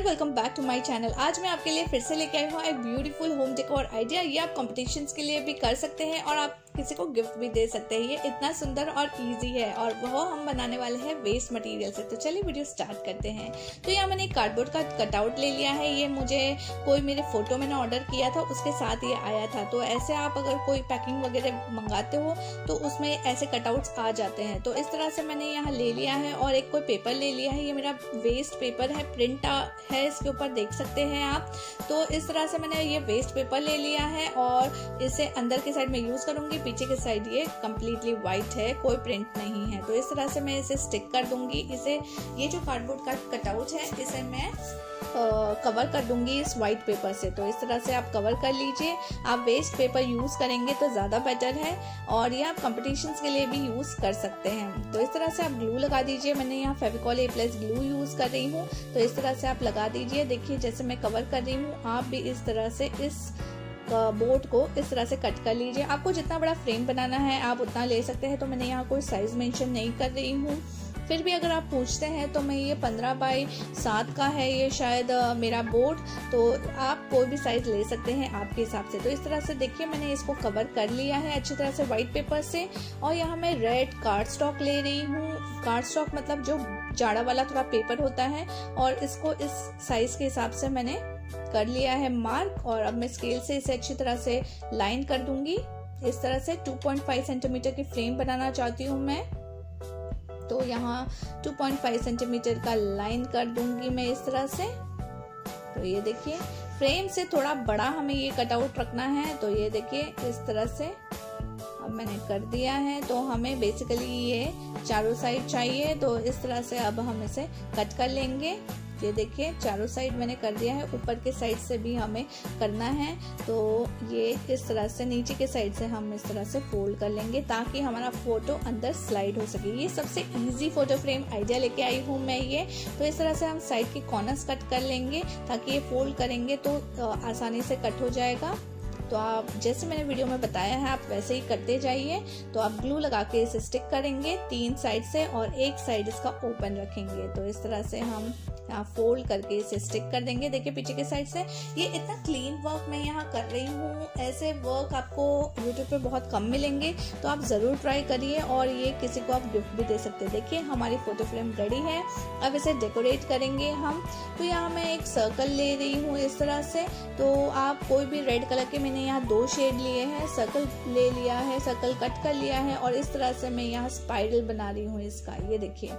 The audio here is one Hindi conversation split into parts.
And welcome back to my channel. आज मैं आपके लिए फिर से लेके आई हूँ एक ब्यूटीफुल होम डेकोर आइडिया। ये आप कॉम्पिटिशन्स के लिए भी कर सकते हैं और आप किसी को गिफ्ट भी दे सकते हैं। ये इतना सुंदर और इजी है और वो हम बनाने वाले हैं वेस्ट मटेरियल से। तो चलिए वीडियो स्टार्ट करते हैं। तो यहाँ मैंने कार्डबोर्ड का कटआउट ले लिया है। ये मुझे कोई मेरे फोटो मैंने ऑर्डर किया था उसके साथ ये आया था। तो ऐसे आप अगर कोई पैकिंग वगैरह मंगाते हो तो उसमें ऐसे कटआउट्स आ जाते हैं। तो इस तरह से मैंने यहाँ ले लिया है और एक कोई पेपर ले लिया है। ये मेरा वेस्ट पेपर है, प्रिंट है इसके ऊपर, देख सकते हैं आप। तो इस तरह से मैंने ये वेस्ट पेपर ले लिया है और इसे अंदर के साइड में यूज करूंगी। पीछे के साइड ये कम्प्लीटली वाइट है, कोई प्रिंट नहीं है। तो इस तरह से मैं इसे स्टिक कर दूंगी। इसे ये जो कार्डबोर्ड का कटआउट है इसे मैं कवर कर दूंगी इस वाइट पेपर से। तो इस तरह से आप कवर कर लीजिए। आप वेस्ट पेपर यूज़ करेंगे तो ज़्यादा बेटर है और ये आप कॉम्पिटिशन्स के लिए भी यूज़ कर सकते हैं। तो इस तरह से आप ग्लू लगा दीजिए। मैंने यहाँ फेविकॉल A+ ग्लू यूज़ कर रही हूँ। तो इस तरह से आप लगा दीजिए। देखिए जैसे मैं कवर कर रही हूँ, आप भी इस तरह से इस बोर्ड को इस तरह से कट कर लीजिए। आपको जितना बड़ा फ्रेम बनाना है आप उतना ले सकते हैं। तो मैंने यहाँ कोई साइज़ मेंशन नहीं कर रही हूँ। फिर भी अगर आप पूछते हैं तो मैं ये 15x7 का है ये शायद मेरा बोर्ड। तो आप कोई भी साइज़ ले सकते हैं आपके हिसाब से। तो इस तरह से देखिए मैंने इसको कवर कर लिया है अच्छी तरह से वाइट पेपर से। और यहाँ मैं रेड कार्ड स्टॉक ले रही हूँ। कार्ड स्टॉक मतलब जो जाड़ा वाला थोड़ा पेपर होता है। और इसको इस साइज़ के हिसाब से मैंने कर लिया है मार्क। और अब मैं स्केल से इसे अच्छी तरह से लाइन कर दूंगी। इस तरह से 2.5 सेंटीमीटर की फ्रेम बनाना चाहती हूँ मैं। तो यहाँ 2.5 सेंटीमीटर का लाइन कर दूंगी मैं इस तरह से। तो ये देखिए फ्रेम से थोड़ा बड़ा हमें ये कटआउट रखना है। तो ये देखिए इस तरह से अब मैंने कर दिया है। तो हमें बेसिकली ये चारों साइड चाहिए। तो इस तरह से अब हम इसे कट कर लेंगे। ये देखिए चारों साइड मैंने कर दिया है। ऊपर के साइड से भी हमें करना है। तो ये इस तरह से नीचे के साइड से हम इस तरह से फोल्ड कर लेंगे ताकि हमारा फोटो अंदर स्लाइड हो सके। ये सबसे इजी फोटो फ्रेम आइडिया लेके आई हूँ मैं ये। तो इस तरह से हम साइड के कॉर्नर्स कट कर लेंगे ताकि ये फोल्ड करेंगे तो आसानी से कट हो जाएगा। तो आप जैसे मैंने वीडियो में बताया है आप वैसे ही करते जाइए। तो आप ग्लू लगा के इसे स्टिक करेंगे 3 साइड से और एक साइड इसका ओपन रखेंगे। तो इस तरह से हम यहाँ फोल्ड करके इसे स्टिक कर देंगे। देखिए पीछे के साइड से ये इतना क्लीन वर्क मैं यहाँ कर रही हूँ। ऐसे वर्क आपको यूट्यूब पे बहुत कम मिलेंगे। तो आप ज़रूर ट्राई करिए और ये किसी को आप गिफ्ट भी दे सकते हैं। देखिए हमारी फोटो फ्रेम रेडी है। अब इसे डेकोरेट करेंगे हम। तो यहाँ मैं एक सर्कल ले रही हूँ इस तरह से। तो आप कोई भी रेड कलर के, मैंने यहाँ 2 शेड लिए हैं, सर्कल ले लिया है, सर्कल कट कर लिया है। और इस तरह से मैं यहाँ स्पाइरल बना रही हूँ इसका। ये देखिए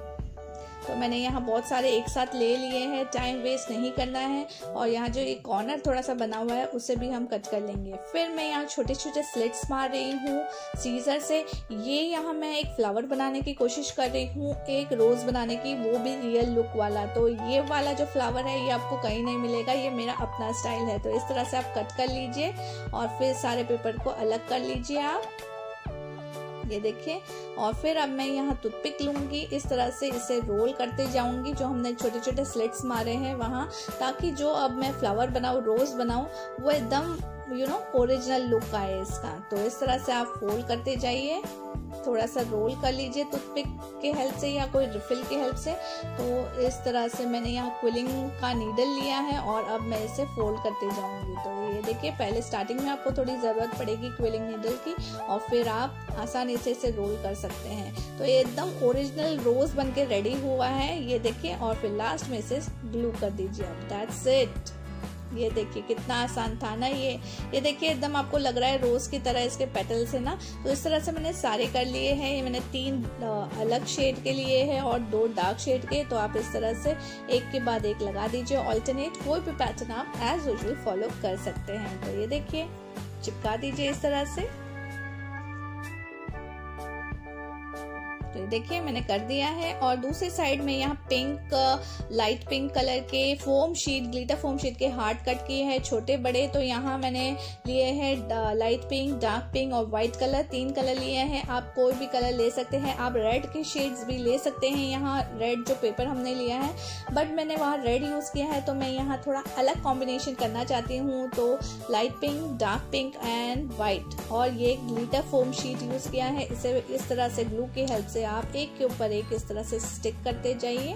तो मैंने यहाँ बहुत सारे एक साथ ले लिए हैं, टाइम वेस्ट नहीं करना है। और यहाँ जो ये कॉर्नर थोड़ा सा बना हुआ है उसे भी हम कट कर लेंगे। फिर मैं यहाँ छोटे छोटे स्लिट्स मार रही हूँ सीजर से। ये यहाँ मैं एक फ्लावर बनाने की कोशिश कर रही हूँ, एक रोज़ बनाने की, वो भी रियल लुक वाला। तो ये वाला जो फ्लावर है ये आपको कहीं नहीं मिलेगा, ये मेरा अपना स्टाइल है। तो इस तरह से आप कट कर लीजिए और फिर सारे पेपर को अलग कर लीजिए आप, ये देखिए। और फिर अब मैं यहाँ टूथपिक लूँगी, इस तरह से इसे रोल करते जाऊँगी जो हमने छोटे छोटे स्लिट्स मारे हैं वहाँ, ताकि जो अब मैं फ्लावर बनाऊँ, रोज़ बनाऊँ, वो एकदम ओरिजिनल लुक आए इसका। तो इस तरह से आप फोल्ड करते जाइए, थोड़ा सा रोल कर लीजिए टूथपिक के हेल्प से या कोई रिफिल के हेल्प से। तो इस तरह से मैंने यहाँ क्विलिंग का नीडल लिया है और अब मैं इसे फोल्ड करते जाऊँगी। तो ये देखिए पहले स्टार्टिंग में आपको थोड़ी ज़रूरत पड़ेगी क्विलिंग नीडल की और फिर आप आसानी से इसे रोल कर सकते हैं। तो ये एकदम ओरिजिनल रोज़ बन के रेडी हुआ है, ये देखिए। और फिर लास्ट में इसे ग्लू कर दीजिए आप, दैट्स इट। ये देखिए कितना आसान था ना ये देखिए एकदम आपको लग रहा है रोज़ की तरह इसके पेटल्स है ना। तो इस तरह से मैंने सारे कर लिए हैं। ये मैंने 3 अलग शेड के लिए है और 2 डार्क शेड के। तो आप इस तरह से एक के बाद एक लगा दीजिए ऑल्टरनेट। कोई भी पैटर्न आप एज यूजुअल फॉलो कर सकते हैं। तो ये देखिए चिपका दीजिए इस तरह से। तो देखिए मैंने कर दिया है। और दूसरी साइड में यहाँ पिंक, लाइट पिंक कलर के foam sheet, glitter foam sheet के हार्ट कट किए हैं छोटे बड़े। तो यहाँ मैंने लिए हैं लाइट पिंक, डार्क पिंक और वाइट कलर, 3 कलर लिए हैं। आप कोई भी कलर ले सकते हैं। आप रेड के शेड्स भी ले सकते हैं। यहाँ रेड जो पेपर हमने लिया है, बट मैंने वहाँ रेड यूज़ किया है तो मैं यहाँ थोड़ा अलग कॉम्बिनेशन करना चाहती हूँ। तो light pink, dark pink and white और ये ग्लिटर फोम शीट यूज़ किया है। इसे इस तरह से ग्लू की हेल्प से आप एक के ऊपर एक इस तरह से स्टिक करते जाइए।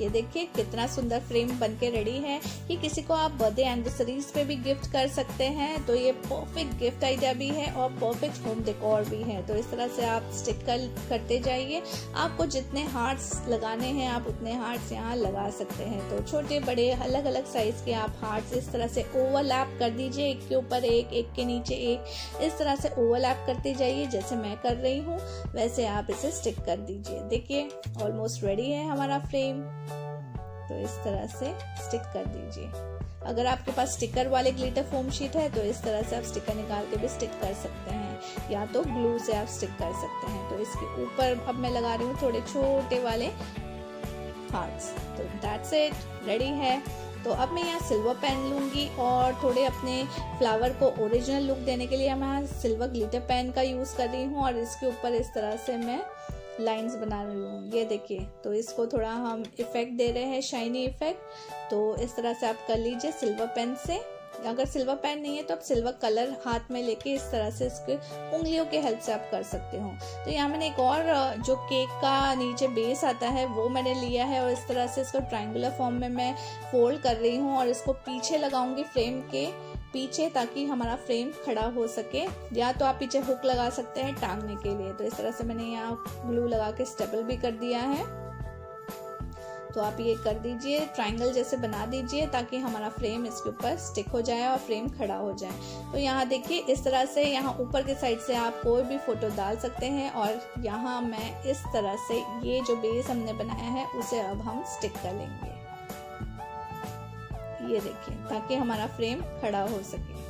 ये देखिए कितना सुंदर फ्रेम बनके रेडी है। ये किसी को आप बर्थडे एनिवर्सरीज पे भी गिफ्ट कर सकते हैं, तो ये परफेक्ट गिफ्ट आइडिया भी है और परफेक्ट होम डेकोर भी है। तो इस तरह से आप स्टिकर करते जाइए, आपको जितने हार्ट्स लगाने हैं आप उतने हार्ट्स यहाँ लगा सकते हैं। तो छोटे बड़े अलग अलग साइज के आप हार्ट्स इस तरह से ओवरलैप कर दीजिए, एक के ऊपर एक, एक के नीचे एक, इस तरह से ओवरलैप करते जाइए। जैसे मैं कर रही हूँ वैसे आप इसे स्टिक कर दीजिए। देखिए ऑलमोस्ट रेडी है हमारा फ्रेम, तो इस तरह से स्टिक कर दीजिए। अगर आपके पास स्टिकर वाले ग्लिटर फोम शीट है तो इस तरह से आप स्टिकर निकाल के भी स्टिक कर सकते हैं, या तो ग्लू से आप स्टिक कर सकते हैं। तो इसके ऊपर अब मैं लगा रही हूँ थोड़े छोटे वाले हार्ट्स। तो दैट्स इट, रेडी है। तो अब मैं यहाँ सिल्वर पेन लूँगी और थोड़े अपने फ्लावर को ओरिजिनल लुक देने के लिए मैं सिल्वर ग्लिटर पेन का यूज़ कर रही हूँ और इसके ऊपर इस तरह से मैं लाइंस बना रही हूँ। ये देखिए, तो इसको थोड़ा हम इफ़ेक्ट दे रहे हैं, शाइनी इफ़ेक्ट। तो इस तरह से आप कर लीजिए सिल्वर पेन से। अगर सिल्वर पेन नहीं है तो आप सिल्वर कलर हाथ में लेके इस तरह से इसके उंगलियों के हेल्प से आप कर सकते हो। तो यहाँ मैंने एक और जो केक का नीचे बेस आता है वो मैंने लिया है और इस तरह से इसको ट्रायंगुलर फॉर्म में मैं फोल्ड कर रही हूँ और इसको पीछे लगाऊंगी फ्रेम के पीछे, ताकि हमारा फ्रेम खड़ा हो सके। या तो आप पीछे हुक लगा सकते हैं टांगने के लिए। तो इस तरह से मैंने यहाँ ग्लू लगा के स्टेपल भी कर दिया है। तो आप ये कर दीजिए, ट्रायंगल जैसे बना दीजिए ताकि हमारा फ्रेम इसके ऊपर स्टिक हो जाए और फ्रेम खड़ा हो जाए। तो यहाँ देखिए इस तरह से यहाँ ऊपर के साइड से आप कोई भी फोटो डाल सकते हैं और यहाँ मैं इस तरह से ये जो बेस हमने बनाया है उसे अब हम स्टिक कर लेंगे। ये देखिए, ताकि हमारा फ्रेम खड़ा हो सके।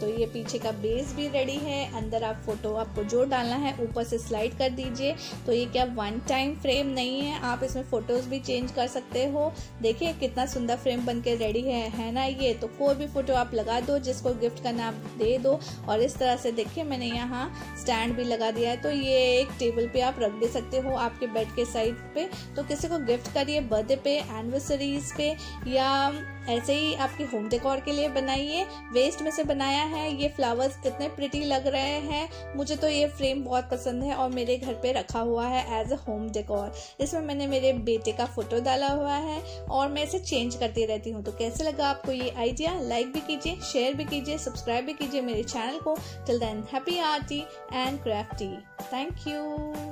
तो ये पीछे का बेस भी रेडी है। अंदर आप फोटो आपको जो डालना है ऊपर से स्लाइड कर दीजिए। तो ये क्या वन टाइम फ्रेम नहीं है, आप इसमें फोटोज भी चेंज कर सकते हो। देखिए कितना सुंदर फ्रेम बनके रेडी है ना ये। तो कोई भी फोटो आप लगा दो, जिसको गिफ्ट करना आप दे दो। और इस तरह से देखिए मैंने यहाँ स्टैंड भी लगा दिया है, तो ये एक टेबल पे आप रख भी सकते हो आपके बेड के साइड पे। तो किसी को गिफ्ट करिए बर्थडे पे, एनिवर्सरीज पे, या ऐसे ही आपके होम डेकोर के लिए बनाइए। वेस्ट में से बनाया है ये, फ्लावर्स कितने प्रिटी लग रहे हैं। मुझे तो ये फ्रेम बहुत पसंद है और मेरे घर पे रखा हुआ है एज अ होम डेकोर। इसमें मैंने मेरे बेटे का फोटो डाला हुआ है और मैं इसे चेंज करती रहती हूँ। तो कैसे लगा आपको ये आइडिया? लाइक भी कीजिए, शेयर भी कीजिए, सब्सक्राइब भी कीजिए मेरे चैनल को। Till then happy arty and crafty. Thank you.